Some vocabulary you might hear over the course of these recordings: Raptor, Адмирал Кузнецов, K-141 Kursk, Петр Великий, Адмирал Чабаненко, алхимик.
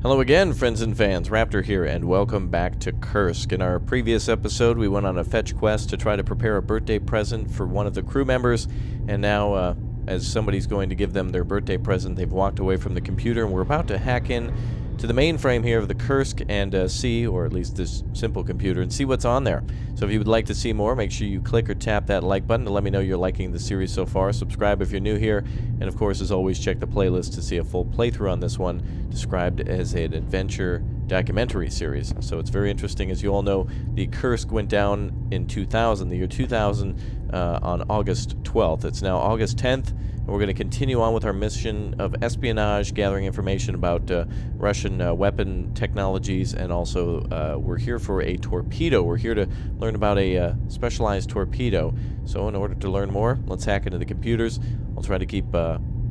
Hello again, friends and fans, Raptor here, and welcome back to Kursk. In our previous episode, we went on a fetch quest to try to prepare a birthday present for one of the crew members, and now, as somebody's going to give them their birthday present, they've walked away from the computer, and we're about to hack in to the mainframe here of the Kursk and see, or at least this simple computer, and see what's on there. So if you would like to see more, make sure you click or tap that like button to let me know you're liking the series so far. Subscribe if you're new here, and of course, as always, check the playlist to see a full playthrough on this one, described as an adventure documentary series. So it's very interesting. As you all know, the Kursk went down in 2000, the year 2000, on August 12th. It's now August 10th, and we're going to continue on with our mission of espionage, gathering information about Russian weapon technologies, and also we're here for a torpedo. We're here to learn about a specialized torpedo. So in order to learn more, let's hack into the computers. I'll try to keep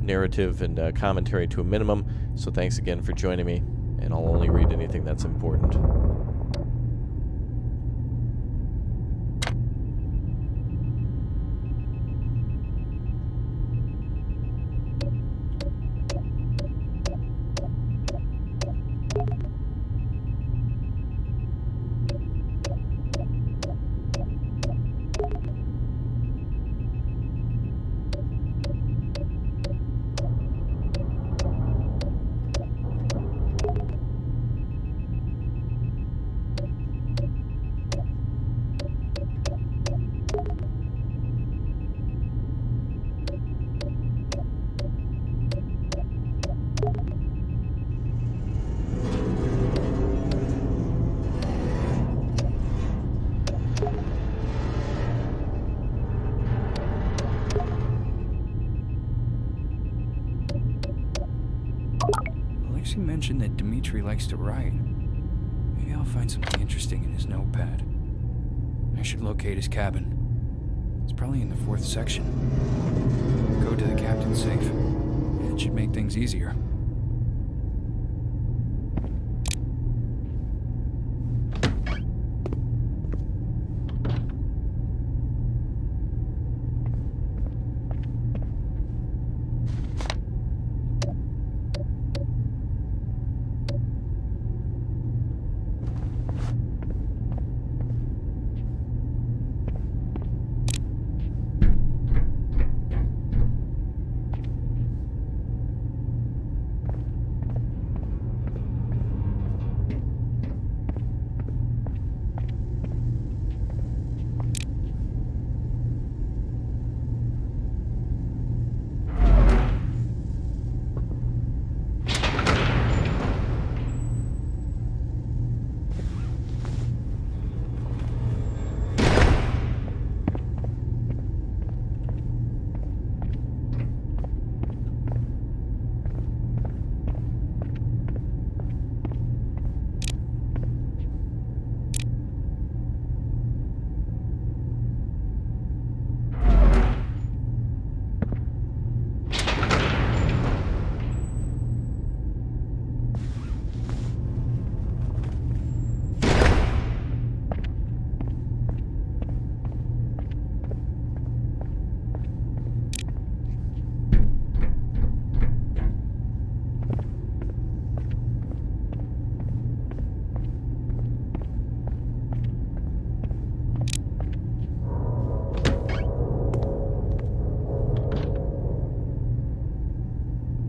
narrative and commentary to a minimum, so thanks again for joining me, and I'll only read anything that's important. He mentioned that Dmitri likes to write. Maybe I'll find something interesting in his notepad. I should locate his cabin. It's probably in the fourth section. Go to the captain's safe. It should make things easier.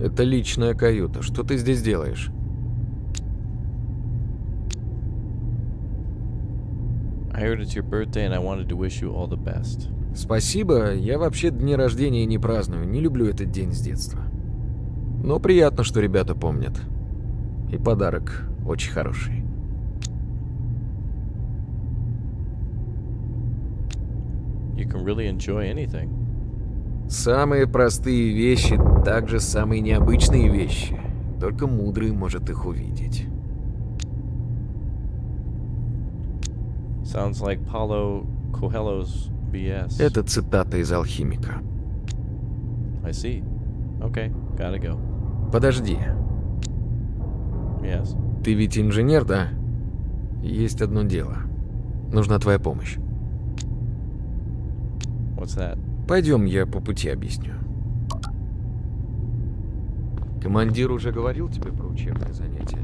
Это личная каюта. Что ты здесь делаешь? I heard it's your birthday and I wanted to wish you all the best. Спасибо. Я вообще дни рождения не праздную. Не люблю этот день с детства. Но приятно, что ребята помнят. И подарок очень хороший. You can really enjoy anything. Самые простые вещи, также самые необычные вещи. Только мудрый может их увидеть. Sounds like Paulo Coelho's BS. Это цитата из алхимика. I see. Okay, gotta go. Подожди. Yes. Ты ведь инженер, да? Есть одно дело. Нужна твоя помощь. What's that? Пойдем, я по пути объясню. Командир уже говорил тебе про учебное занятие?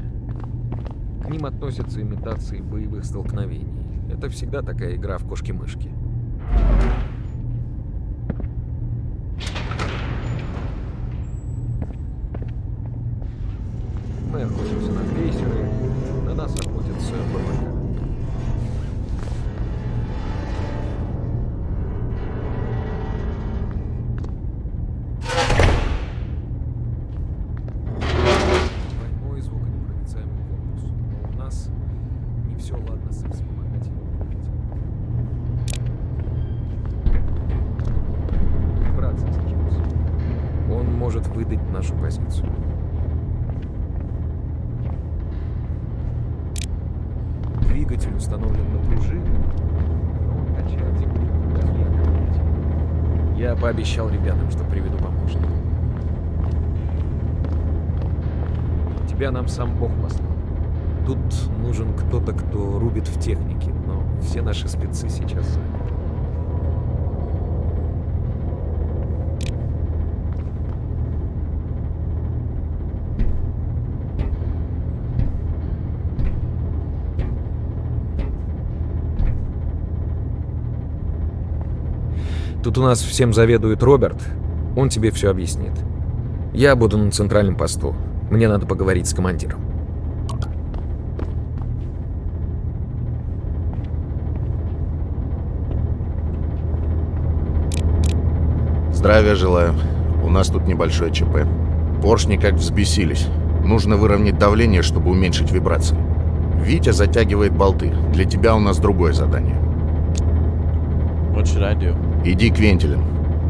К ним относятся имитации боевых столкновений. Это всегда такая игра в кошки-мышки. Мы охотимся на крейсеры, на нас охотятся БВК. Пообещал ребятам, что приведу помощника. Тебя нам сам Бог послал. Тут нужен кто-то, кто рубит в технике, но все наши спецы сейчас заняты. Тут у нас всем заведует Роберт, он тебе все объяснит. Я буду на центральном посту, мне надо поговорить с командиром. Здравия желаю. У нас тут небольшое ЧП. Поршни как взбесились. Нужно выровнять давление, чтобы уменьшить вибрации. Витя затягивает болты. Для тебя у нас другое задание. What should I do? Иди к вентилям.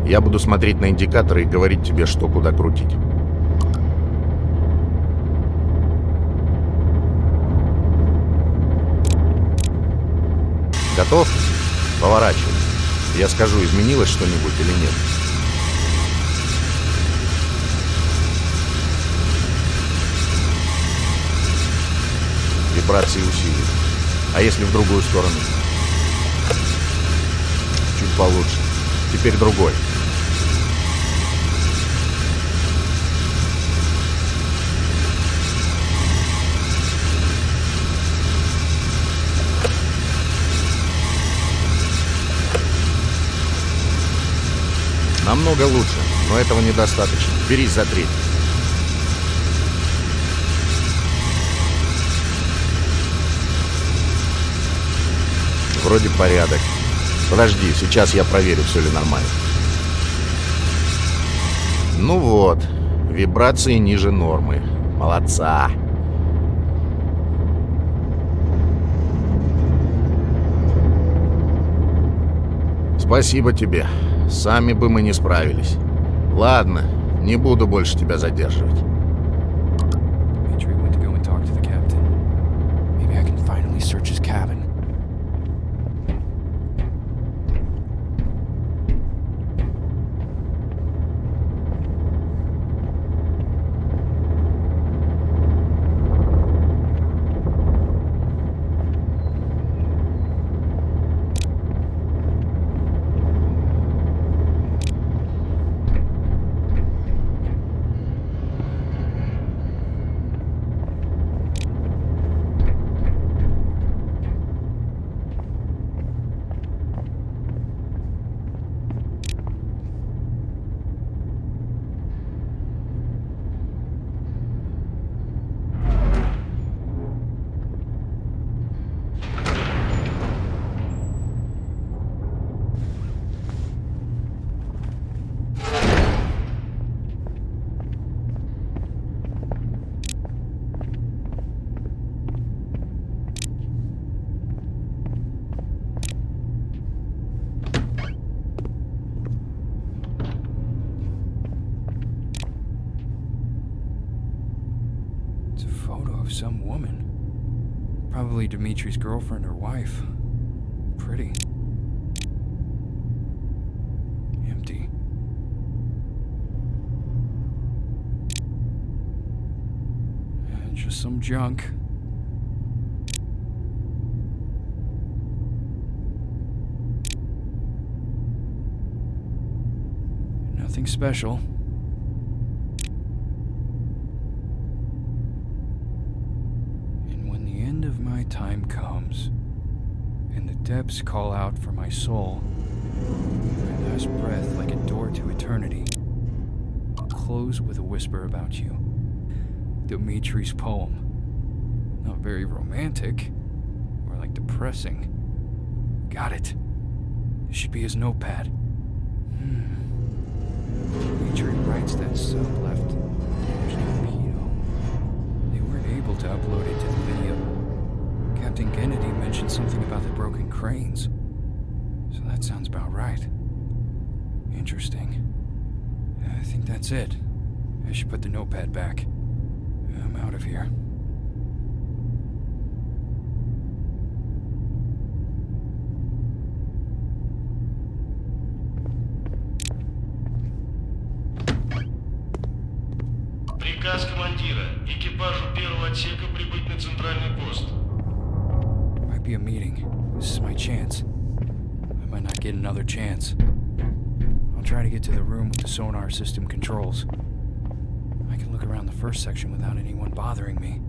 Я буду смотреть на индикаторы и говорить тебе, что куда крутить. Готов? Поворачивай. Я скажу, изменилось что-нибудь или нет. Вибрации усилились. А если в другую сторону? Чуть получше. Теперь другой. Намного лучше, но этого недостаточно. Берись за третий. Вроде порядок. Подожди, сейчас я проверю, все ли нормально. Ну вот, вибрации ниже нормы. Молодца. Спасибо тебе. Сами бы мы не справились. Ладно, не буду больше тебя задерживать. Dimitri's girlfriend or wife. Pretty. Empty. Just some junk. Nothing special. And when the end end of my time comes, and the depths call out for my soul, my last breath like a door to eternity, I'll close with a whisper about you. Dmitri's poem. Not very romantic, or like depressing. Got it. This should be his notepad. Dmitri writes that sub left damaged torpedo. They weren't able to upload it to the video. Captain Kennedy mentioned something about the broken cranes. So that sounds about right. Interesting. I think that's it. I should put the notepad back. I'm out of here. Приказ командира. Экипажу первого отсека прибыть на центральный пост. Might be a meeting. This is my chance. I might not get another chance. I'll try to get to the room with the sonar system controls. I can look around the first section without anyone bothering me.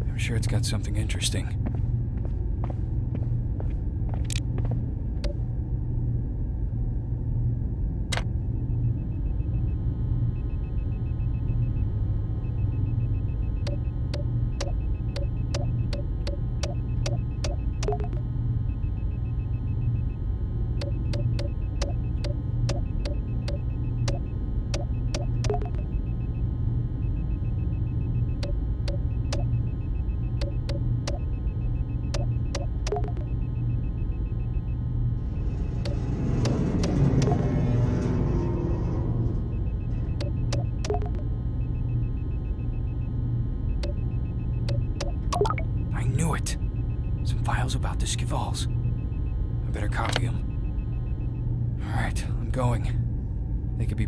I'm sure it's got something interesting.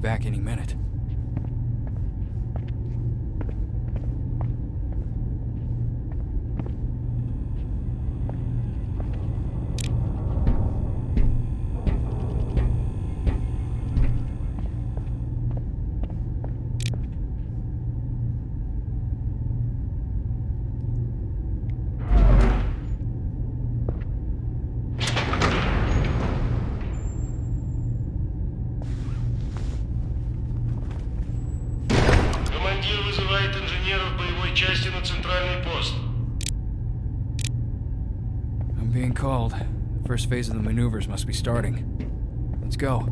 Back any minute. First phase of the maneuvers must be starting. Let's go.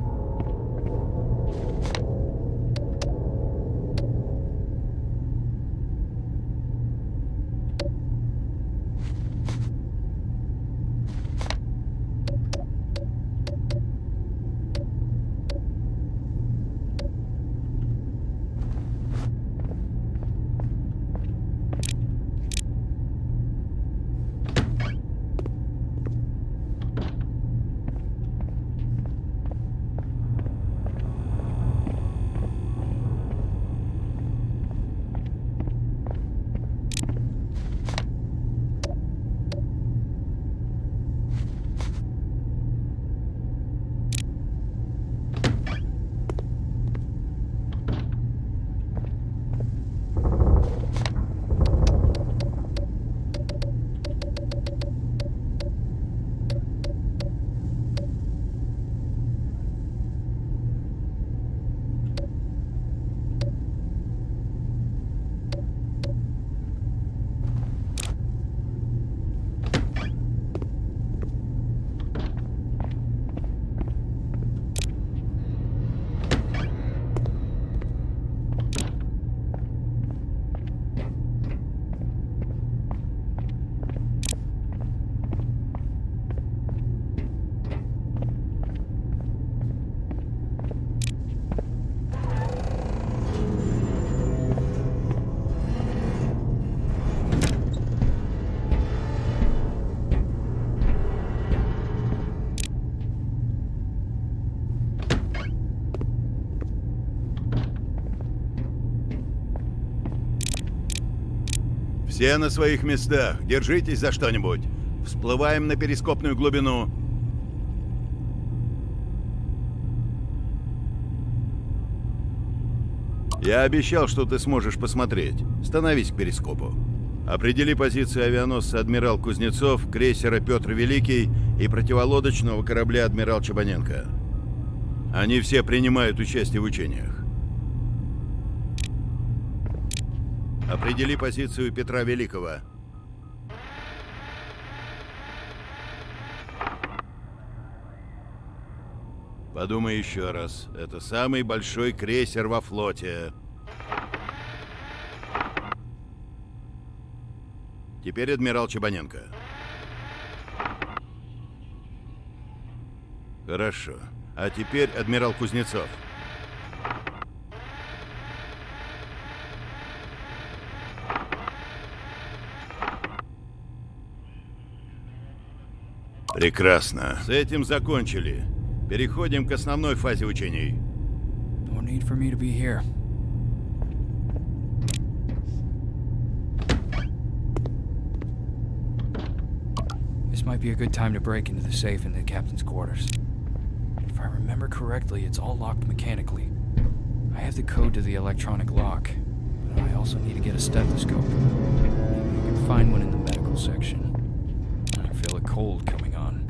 Все на своих местах. Держитесь за что-нибудь. Всплываем на перископную глубину. Я обещал, что ты сможешь посмотреть. Становись к перископу. Определи позиции авианосца «Адмирал Кузнецов», крейсера «Петр Великий» и противолодочного корабля «Адмирал Чабаненко». Они все принимают участие в учениях. Определи позицию Петра Великого. Подумай еще раз. Это самый большой крейсер во флоте. Теперь адмирал Чабаненко. Хорошо. А теперь адмирал Кузнецов. Прекрасно. С этим закончили. Переходим к основной фазе учений. No need for me to be here. This might be a good time to break into the safe in the captain's quarters. If I remember correctly, it's all locked mechanically. I have the code to the electronic lock, but I also need to get a stethoscope. Maybe I can find one in the medical section. I feel a cold coming on.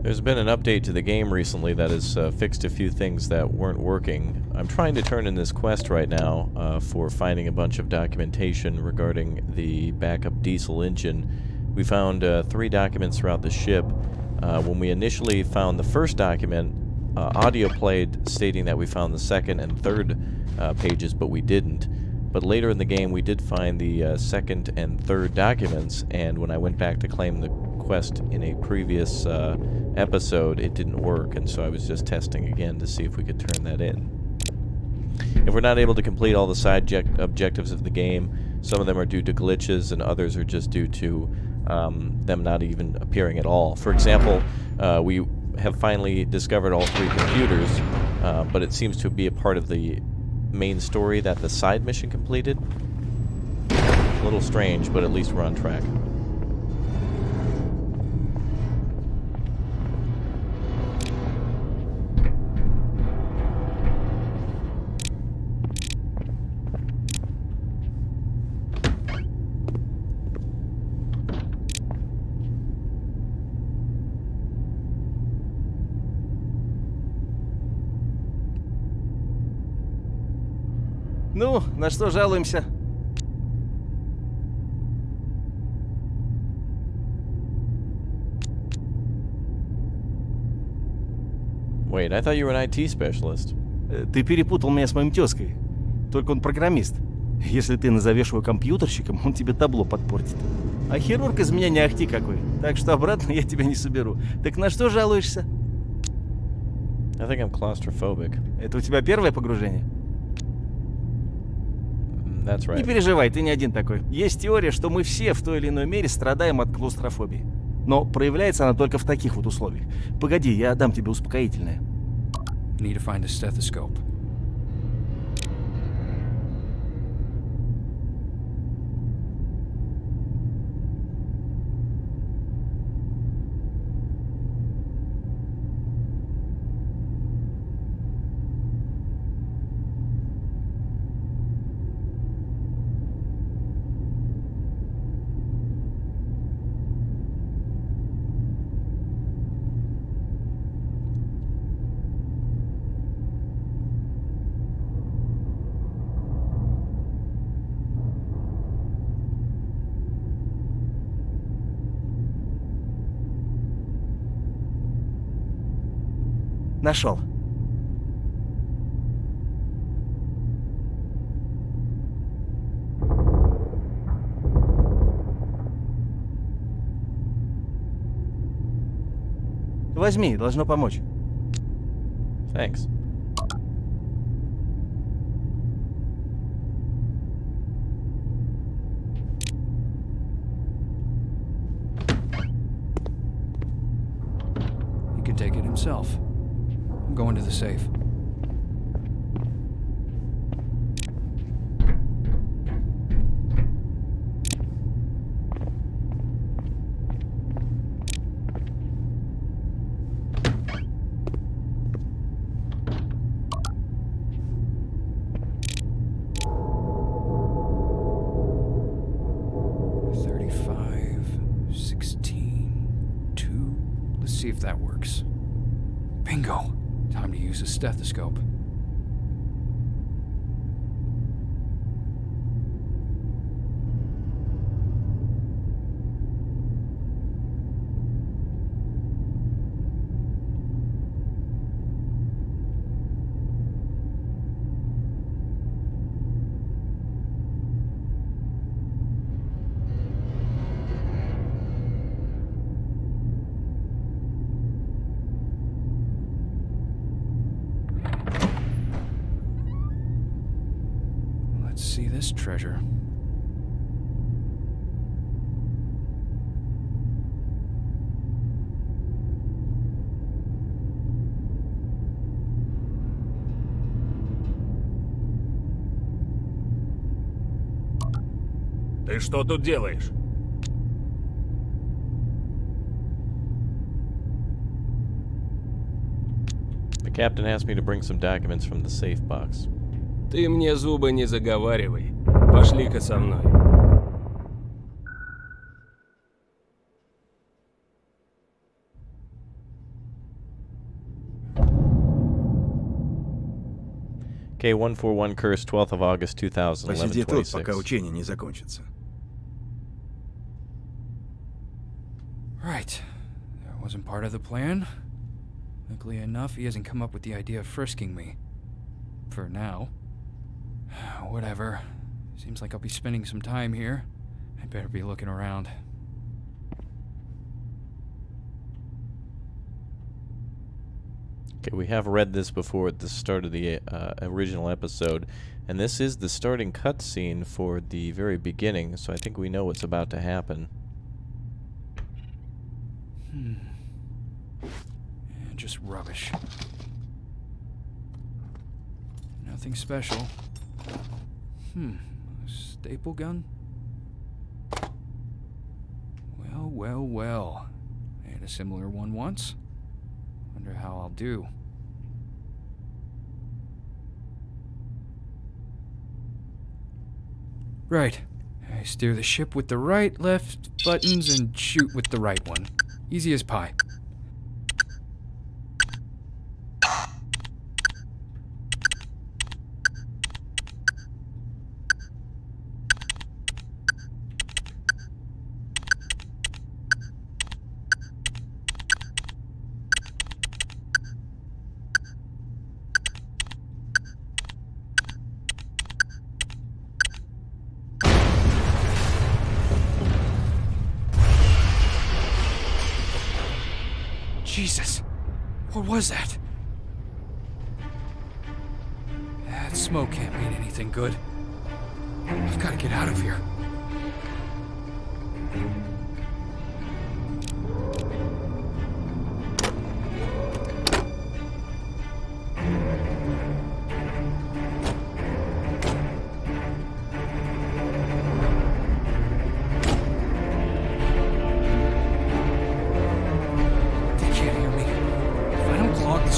There's been an update to the game recently that has fixed a few things that weren't working. I'm trying to turn in this quest right now for finding a bunch of documentation regarding the backup diesel engine. We found 3 documents throughout the ship. When we initially found the first document, audio played stating that we found the second and third pages, but we didn't. But later in the game we did find the second and third documents, and when I went back to claim the quest in a previous episode, it didn't work, and so I was just testing again to see if we could turn that in. If we're not able to complete all the side objectives of the game, some of them are due to glitches and others are just due to them not even appearing at all. For example, we have finally discovered all 3 computers, but it seems to be a part of the main story that the side mission completed. A little strange, but at least we're on track. Ну, на что жалуемся? Wait, I thought you were an IT specialist. Ты перепутал меня с моим тезкой. Только он программист. Если ты назовешь его компьютерщиком, он тебе табло подпортит. А хирург из меня не ахти какой. Так что обратно я тебя не соберу. Так на что жалуешься? I think I'm claustrophobic. Это у тебя первое погружение? That's right. Не переживай, ты не один такой. Есть теория, что мы все в той или иной мере страдаем от клаустрофобии. Но проявляется она только в таких вот условиях. Погоди, я дам тебе успокоительное. Нашел. Возьми, должно помочь. Thanks. He can take it himself. Go into the safe. Stethoscope. Treasure. Ты что тут делаешь? The captain asked me to bring some documents from the safe box. Ты мне зубы не заговаривай. Пошли-ка со мной. K-141 Kursk, 12th of August 2011. Посиди тут, пока учение не закончится. Right. That wasn't part of the plan. Luckily enough, he hasn't come up with the idea of frisking me. For now. Whatever. Seems like I'll be spending some time here. I'd better be looking around. Okay, we have read this before at the start of the original episode, and this is the starting cutscene for the very beginning, so I think we know what's about to happen. Yeah, just rubbish. Nothing special. A staple gun? Well, well, well. I had a similar one once. Wonder how I'll do. Right. I steer the ship with the right, left buttons and shoot with the right one. Easy as pie. Jesus, what was that? That smoke can't mean anything good. I've got to get out of here.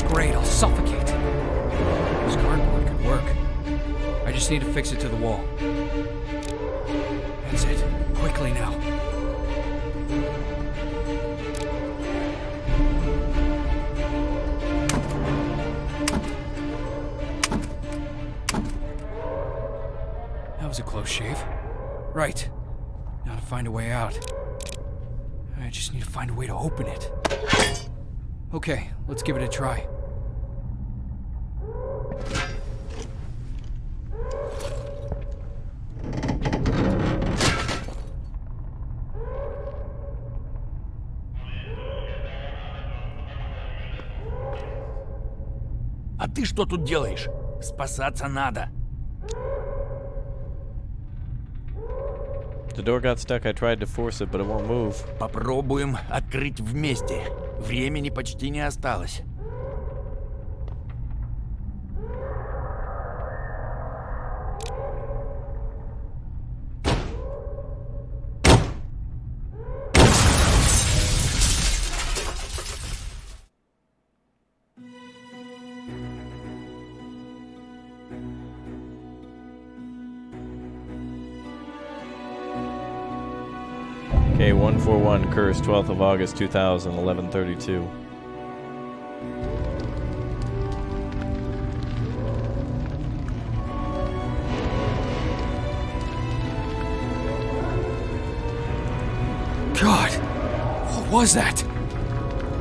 this grate, I'll suffocate. This cardboard could work. I just need to fix it to the wall. That's it. Quickly now. That was a close shave. Right. Now to find a way out. I just need to find a way to open it. Okay, let's give it a try. А ты что тут делаешь? Спасаться надо. The door got stuck. I tried to force it, but it won't move. Попробуем открыть вместе. Времени почти не осталось. K-141 Kursk, 12th of August, 2000, 11:32. God! What was that?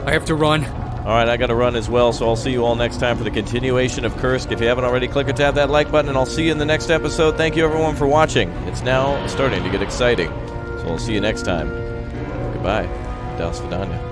I have to run. Alright, I gotta run as well, so I'll see you all next time for the continuation of Kursk. If you haven't already, click or tap that like button, and I'll see you in the next episode. Thank you everyone for watching. It's now starting to get exciting. So I'll see you next time. Goodbye. Das Vidania.